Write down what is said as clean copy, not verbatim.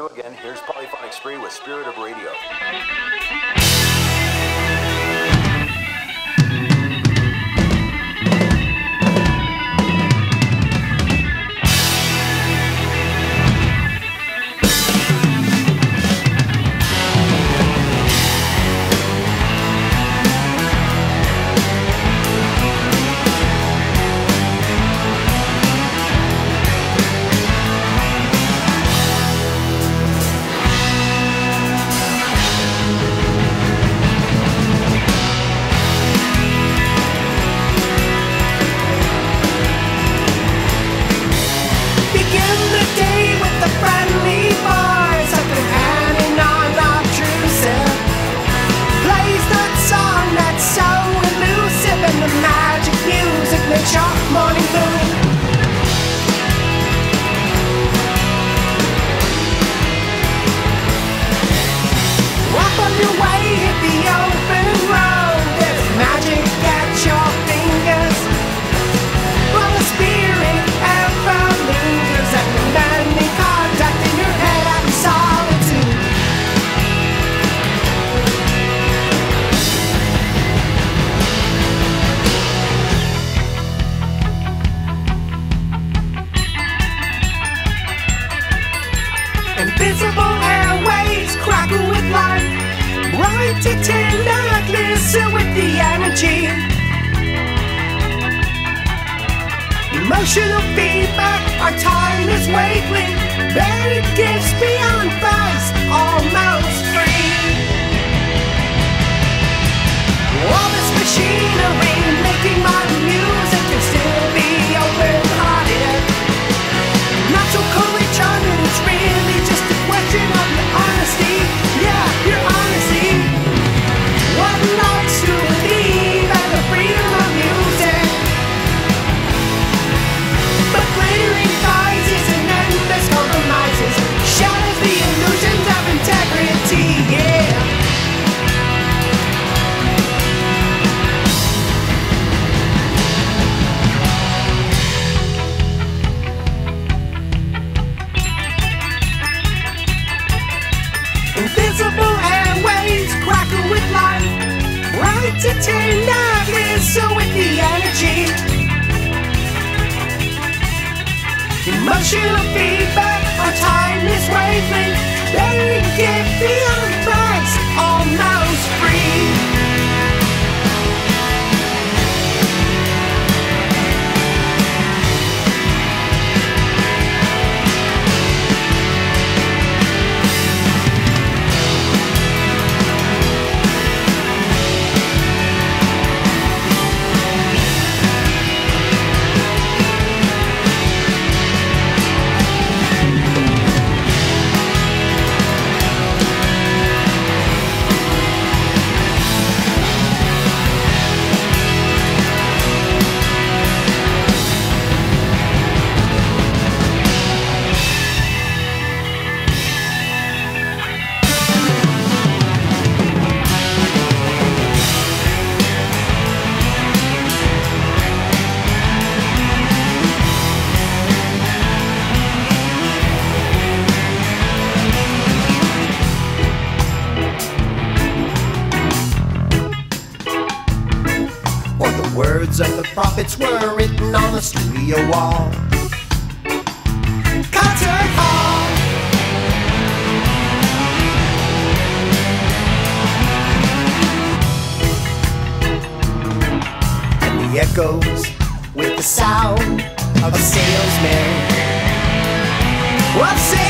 new again. Here's Polyphonic Spree with Spirit of Radio. Invisible airwaves crackle with light, bright to tender, glisten with the energy. Emotional feedback, our time is wavelength, buried gifts beyond price, almost free. All this machinery making my music can still be open-hearted. Not so cool each other, it's really just a question of your honesty. Yeah, your honesty. What nights to leave and the freedom of music. But clearing guises and endless compromises shatters the illusions of integrity, yeah. Invisible airwaves crackle with life, bright to tender, glisten with the energy. Emotional feedback, our timeless wavelength, they give beyond price, almost free. And the prophets were written on the studio wall. Concert hall. And the echoes with the sound of a salesman.